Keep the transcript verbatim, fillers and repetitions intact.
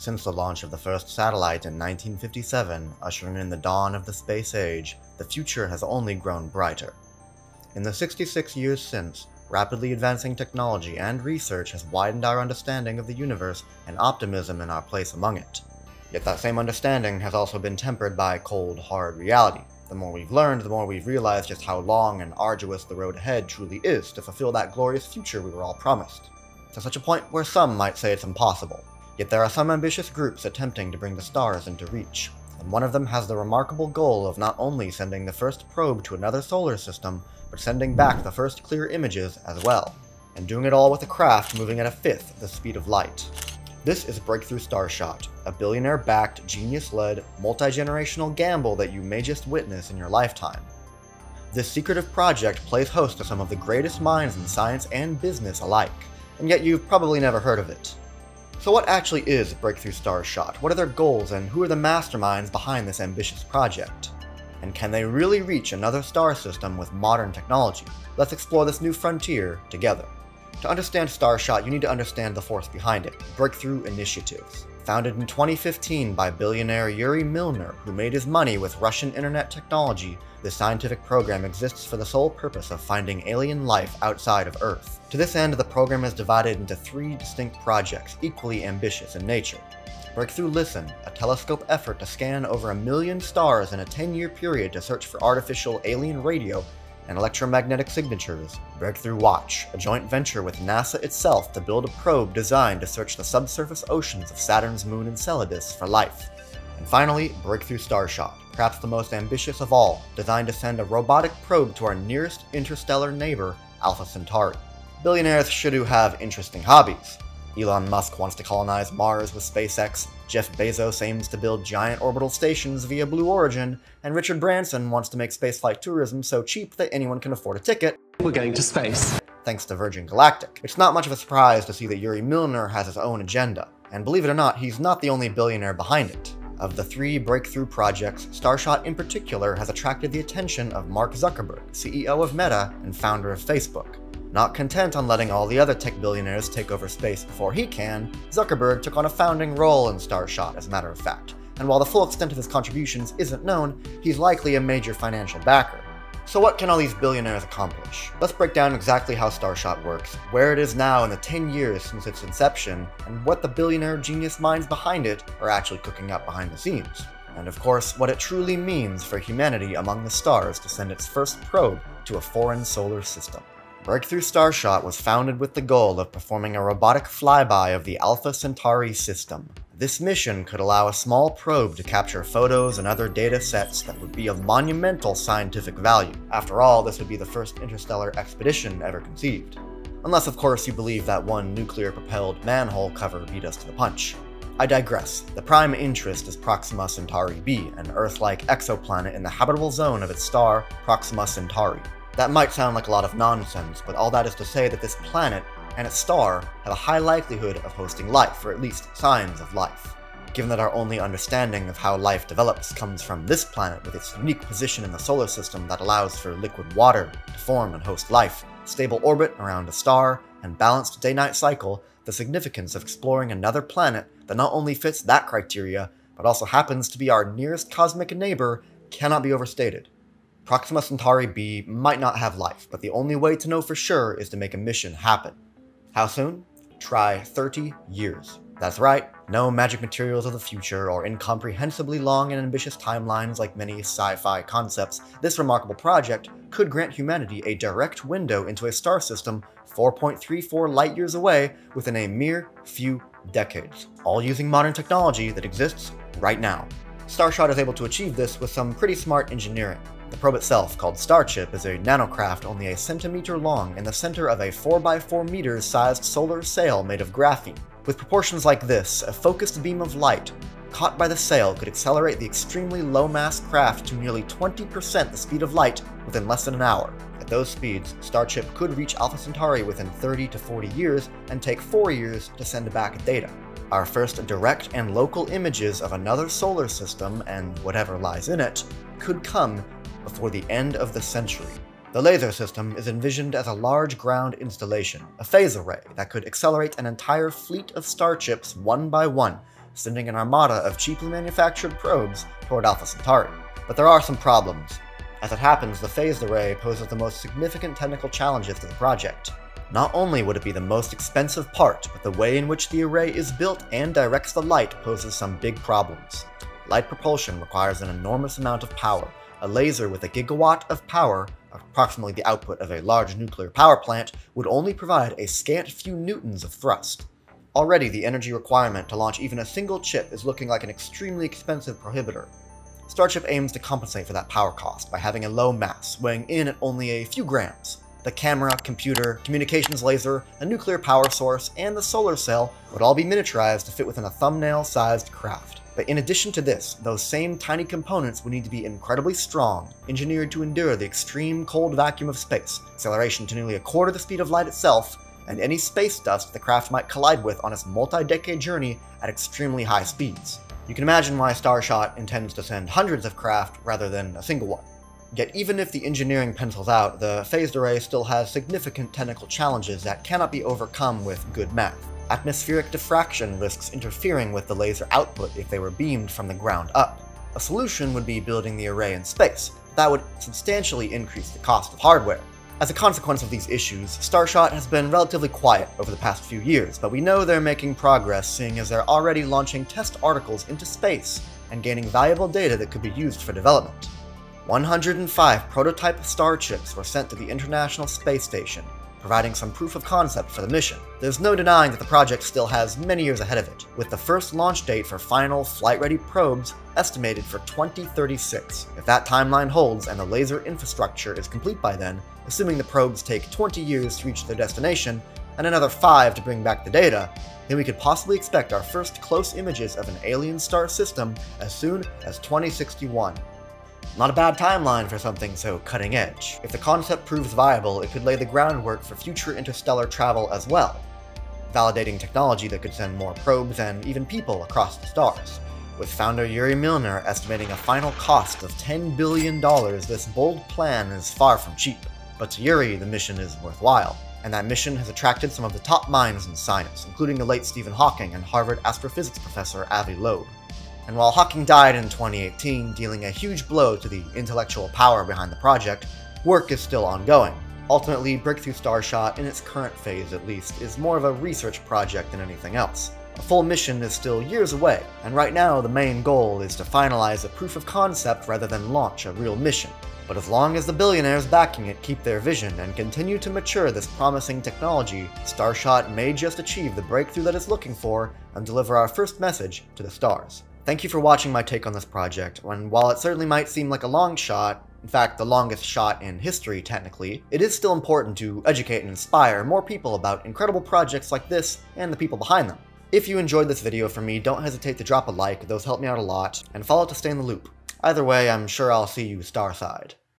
Since the launch of the first satellite in nineteen fifty-seven, ushering in the dawn of the space age, the future has only grown brighter. In the sixty-six years since, rapidly advancing technology and research has widened our understanding of the universe and optimism in our place among it. Yet that same understanding has also been tempered by cold, hard reality. The more we've learned, the more we've realized just how long and arduous the road ahead truly is to fulfill that glorious future we were all promised. To such a point where some might say it's impossible. Yet there are some ambitious groups attempting to bring the stars into reach, and one of them has the remarkable goal of not only sending the first probe to another solar system, but sending back the first clear images as well, and doing it all with a craft moving at a fifth the speed of light. This is Breakthrough Starshot, a billionaire-backed, genius-led, multi-generational gamble that you may just witness in your lifetime. This secretive project plays host to some of the greatest minds in science and business alike, and yet you've probably never heard of it. So what actually is Breakthrough Starshot? What are their goals, and who are the masterminds behind this ambitious project? And can they really reach another star system with modern technology? Let's explore this new frontier together. To understand Starshot, you need to understand the force behind it, Breakthrough Initiatives. Founded in twenty fifteen by billionaire Yuri Milner, who made his money with Russian internet technology, the scientific program exists for the sole purpose of finding alien life outside of Earth. To this end, the program is divided into three distinct projects, equally ambitious in nature. Breakthrough Listen, a telescope effort to scan over a million stars in a ten-year period to search for artificial alien radio and electromagnetic signatures. Breakthrough Watch, a joint venture with NASA itself to build a probe designed to search the subsurface oceans of Saturn's moon Enceladus for life. And finally, Breakthrough Starshot, perhaps the most ambitious of all, designed to send a robotic probe to our nearest interstellar neighbor, Alpha Centauri. Billionaires sure do have interesting hobbies. Elon Musk wants to colonize Mars with SpaceX, Jeff Bezos aims to build giant orbital stations via Blue Origin, and Richard Branson wants to make spaceflight tourism so cheap that anyone can afford a ticket. We're going to space. Thanks to Virgin Galactic. It's not much of a surprise to see that Yuri Milner has his own agenda, and believe it or not, he's not the only billionaire behind it. Of the three breakthrough projects, Starshot in particular has attracted the attention of Mark Zuckerberg, C E O of Meta and founder of Facebook. Not content on letting all the other tech billionaires take over space before he can, Zuckerberg took on a founding role in Starshot, as a matter of fact, and while the full extent of his contributions isn't known, he's likely a major financial backer. So what can all these billionaires accomplish? Let's break down exactly how Starshot works, where it is now in the ten years since its inception, and what the billionaire genius minds behind it are actually cooking up behind the scenes. And of course, what it truly means for humanity among the stars to send its first probe to a foreign solar system. Breakthrough Starshot was founded with the goal of performing a robotic flyby of the Alpha Centauri system. This mission could allow a small probe to capture photos and other data sets that would be of monumental scientific value. After all, this would be the first interstellar expedition ever conceived. Unless, of course, you believe that one nuclear-propelled manhole cover beat us to the punch. I digress. The prime interest is Proxima Centauri b, an Earth-like exoplanet in the habitable zone of its star, Proxima Centauri. That might sound like a lot of nonsense, but all that is to say that this planet and its star have a high likelihood of hosting life, or at least signs of life. Given that our only understanding of how life develops comes from this planet with its unique position in the solar system that allows for liquid water to form and host life, stable orbit around a star, and balanced day-night cycle, the significance of exploring another planet that not only fits that criteria, but also happens to be our nearest cosmic neighbor cannot be overstated. Proxima Centauri b might not have life, but the only way to know for sure is to make a mission happen. How soon? Try thirty years. That's right, no magic materials of the future or incomprehensibly long and ambitious timelines like many sci-fi concepts. This remarkable project could grant humanity a direct window into a star system four point three four light years away within a mere few decades, all using modern technology that exists right now. Starshot is able to achieve this with some pretty smart engineering. The probe itself, called Starship, is a nanocraft only a centimeter long in the center of a four by four meters sized solar sail made of graphene. With proportions like this, a focused beam of light caught by the sail could accelerate the extremely low-mass craft to nearly twenty percent the speed of light within less than an hour. At those speeds, Starship could reach Alpha Centauri within thirty to forty years and take four years to send back data. Our first direct and local images of another solar system, and whatever lies in it, could come before the end of the century. The laser system is envisioned as a large ground installation, a phase array that could accelerate an entire fleet of starships one by one, sending an armada of cheaply manufactured probes toward Alpha Centauri. But there are some problems. As it happens, the phased array poses the most significant technical challenges to the project. Not only would it be the most expensive part, but the way in which the array is built and directs the light poses some big problems. Light propulsion requires an enormous amount of power. A laser with a gigawatt of power, approximately the output of a large nuclear power plant, would only provide a scant few newtons of thrust. Already, the energy requirement to launch even a single chip is looking like an extremely expensive prohibitor. Starship aims to compensate for that power cost by having a low mass, weighing in at only a few grams. The camera, computer, communications laser, a nuclear power source, and the solar cell would all be miniaturized to fit within a thumbnail-sized craft. But in addition to this, those same tiny components would need to be incredibly strong, engineered to endure the extreme cold vacuum of space, acceleration to nearly a quarter the speed of light itself, and any space dust the craft might collide with on its multi-decade journey at extremely high speeds. You can imagine why Starshot intends to send hundreds of craft rather than a single one. Yet even if the engineering pencils out, the phased array still has significant technical challenges that cannot be overcome with good math. Atmospheric diffraction risks interfering with the laser output if they were beamed from the ground up. A solution would be building the array in space, but that would substantially increase the cost of hardware. As a consequence of these issues, Starshot has been relatively quiet over the past few years, but we know they're making progress seeing as they're already launching test articles into space and gaining valuable data that could be used for development. one hundred five prototype star chips were sent to the International Space Station, providing some proof of concept for the mission. There's no denying that the project still has many years ahead of it, with the first launch date for final flight-ready probes estimated for twenty thirty-six. If that timeline holds and the laser infrastructure is complete by then, assuming the probes take twenty years to reach their destination, and another five to bring back the data, then we could possibly expect our first close images of an alien star system as soon as twenty sixty-one. Not a bad timeline for something so cutting edge. If the concept proves viable, it could lay the groundwork for future interstellar travel as well, validating technology that could send more probes and even people across the stars. With founder Yuri Milner estimating a final cost of ten billion dollars, this bold plan is far from cheap. But to Yuri, the mission is worthwhile, and that mission has attracted some of the top minds in science, including the late Stephen Hawking and Harvard astrophysics professor Avi Loeb. And while Hawking died in twenty eighteen, dealing a huge blow to the intellectual power behind the project, work is still ongoing. Ultimately, Breakthrough Starshot, in its current phase at least, is more of a research project than anything else. A full mission is still years away, and right now the main goal is to finalize a proof of concept rather than launch a real mission. But as long as the billionaires backing it keep their vision and continue to mature this promising technology, Starshot may just achieve the breakthrough that it's looking for and deliver our first message to the stars. Thank you for watching my take on this project, and while it certainly might seem like a long shot, in fact the longest shot in history technically, it is still important to educate and inspire more people about incredible projects like this and the people behind them. If you enjoyed this video from me, don't hesitate to drop a like, those help me out a lot, and follow to stay in the loop. Either way, I'm sure I'll see you starside.